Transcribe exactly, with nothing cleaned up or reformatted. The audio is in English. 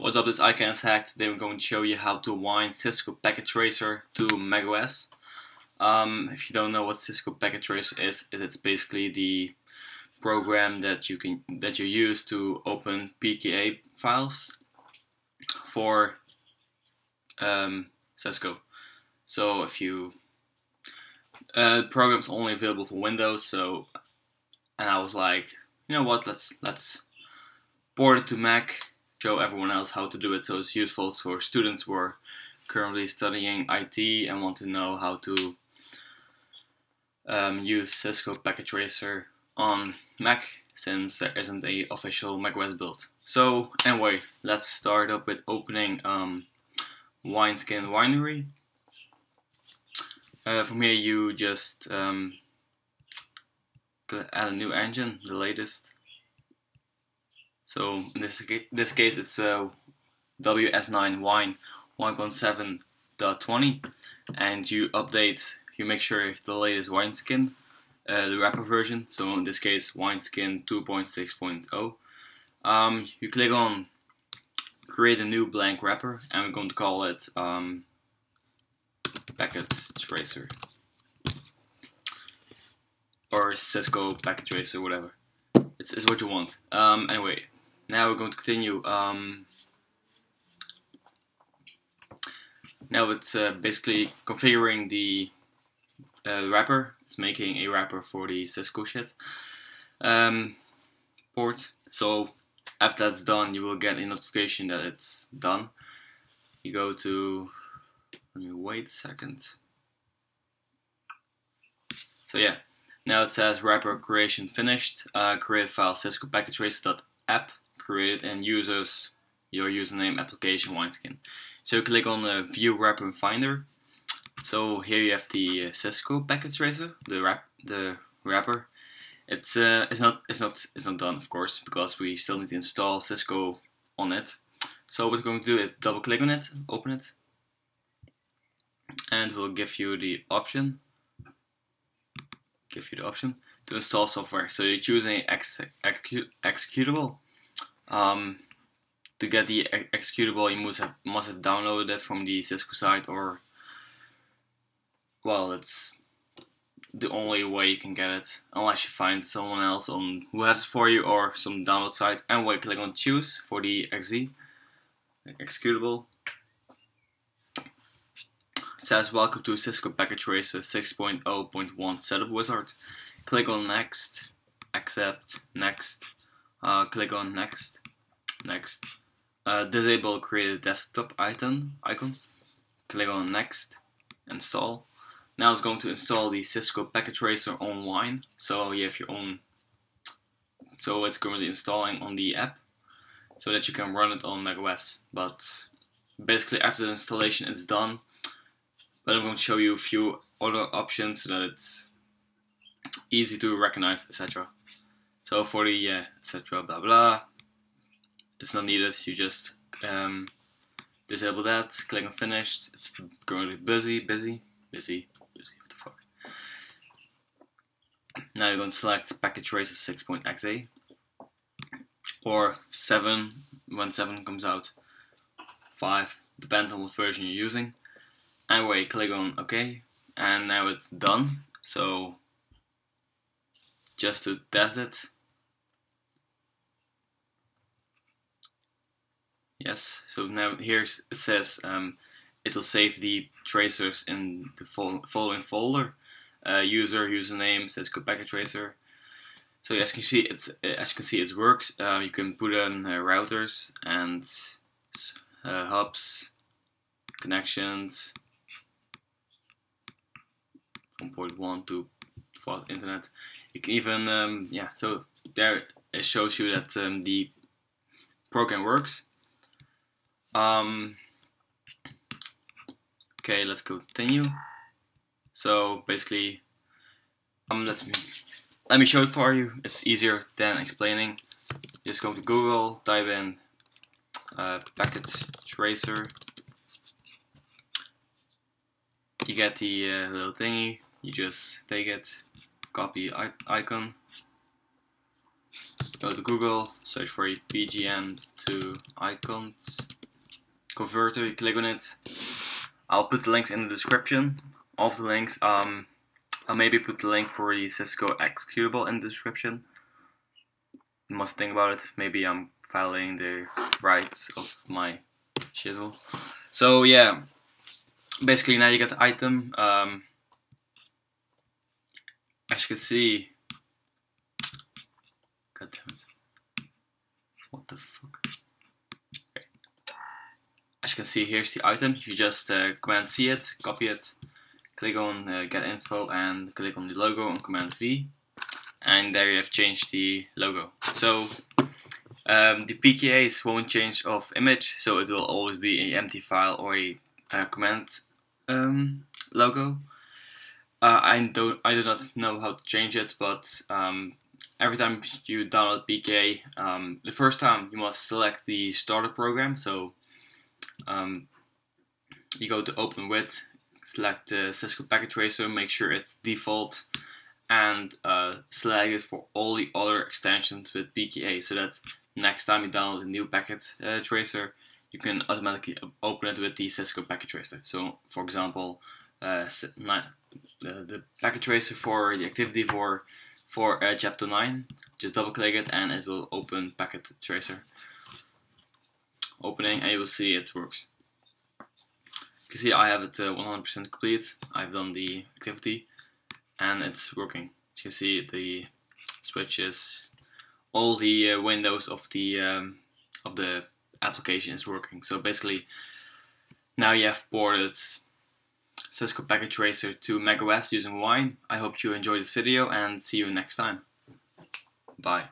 What's up, this is ICanHasHacked. Today I'm going to show you how to wind Cisco Packet Tracer to Mac O S. Um, if you don't know what Cisco Packet Tracer is, it's basically the program that you can that you use to open P K A files for um, Cisco. So if you uh, the program's only available for Windows, so and I was like, you know what, let's let's port it to Mac. Show everyone else how to do it, so it's useful for students who are currently studying I T and want to know how to um, use Cisco Packet Tracer on Mac, since there isn't a official macOS build. So anyway, let's start up with opening um, Wineskin Winery. Uh, from here you just um, add a new engine, the latest. So in this, this case it's uh, W S nine wine one point seven point twenty, and you update, you make sure it's the latest Wineskin, uh, the Wrapper version, so in this case Wineskin two point six point zero. Um, you click on create a new blank wrapper, and we're going to call it um, Packet Tracer, or Cisco Packet Tracer, whatever. It's, it's what you want. Um, anyway. Now we're going to continue. Um, now it's uh, basically configuring the uh, wrapper. It's making a wrapper for the Cisco shit um, port. So after that's done, you will get a notification that it's done. You go to. Let me wait a second. So yeah. Now it says wrapper creation finished. Uh, create file Cisco Packet Tracer.app. Created and users your username application Wineskin. So you click on the view wrapper and finder. So here you have the uh, Cisco Packet Tracer, the wrap, the wrapper. It's uh, it's not it's not it's not done, of course, because we still need to install Cisco on it. So what we're going to do is double click on it, open it, and we'll give you the option. Give you the option to install software. So you choose an ex execu executable. Um, to get the executable, you must have, must have downloaded it from the Cisco site, or well, it's the only way you can get it, unless you find someone else on who has it for you, or some download site. And anyway, click on choose for the exe executable. It says welcome to Cisco Packet Tracer six point zero point one Setup Wizard. Click on next, accept, next. Uh, click on next, next, uh, disable create a desktop icon, icon, click on next, install. Now it's going to install the Cisco Packet Tracer online, so you have your own, so it's currently installing on the app, so that you can run it on macOS. But basically after the installation it's done, but I'm going to show you a few other options so that it's easy to recognize, et cetera. So for the uh, et cetera blah blah, it's not needed, you just um, disable that, click on finished, it's currently busy, busy, busy, busy, what the fuck. Now you're going to select Packet Tracer six point x a, or seven, when seven comes out, five, depends on what version you're using. Anyway, click on OK, and now it's done, so just to test it. Yes, so now here it says um, it will save the tracers in the fol following folder: uh, user, username, Cisco Packet Tracer. So as you can see, it's as you can see it works. Uh, you can put in uh, routers and uh, hubs, connections from port one to for internet. You can even um, yeah. So there it shows you that um, the program works. Um, okay, let's continue. So basically, um, let me let me show it for you. It's easier than explaining. Just go to Google, type in uh, Packet Tracer. You get the uh, little thingy. You just take it, copy icon, go to Google, search for a P N G to I C N S, converter, you click on it. I'll put the links in the description of the links. Um, I'll maybe put the link for the Cisco executable in the description. You must think about it. Maybe I'm violating the rights of my chisel. So yeah, basically now you get the item. Um, as you can see, God damn it. What the fuck? Okay. As you can see, here's the item. You just uh, command C it, copy it, click on uh, get info, and click on the logo on command V, and there you have changed the logo. So um, the P K As won't change of image, so it will always be an empty file or a uh, command um, logo. Uh, I don't, I do not know how to change it, but um, every time you download P K A, um, the first time you must select the starter program. So um, you go to open with, select uh, Cisco Packet Tracer, make sure it's default, and uh, select it for all the other extensions with P K A, so that next time you download a new packet uh, tracer, you can automatically open it with the Cisco Packet Tracer. So, for example, uh, the, the packet tracer for the activity for for uh, chapter nine, just double click it and it will open packet tracer opening, and you will see it works. You can see I have it one hundred percent uh, complete. I've done the activity and it's working. As you can see, the switches, all the uh, windows of the um, of the application is working. So basically, now you have ported Cisco Packet Tracer to Mac O S using Wine. I hope you enjoyed this video and see you next time. Bye.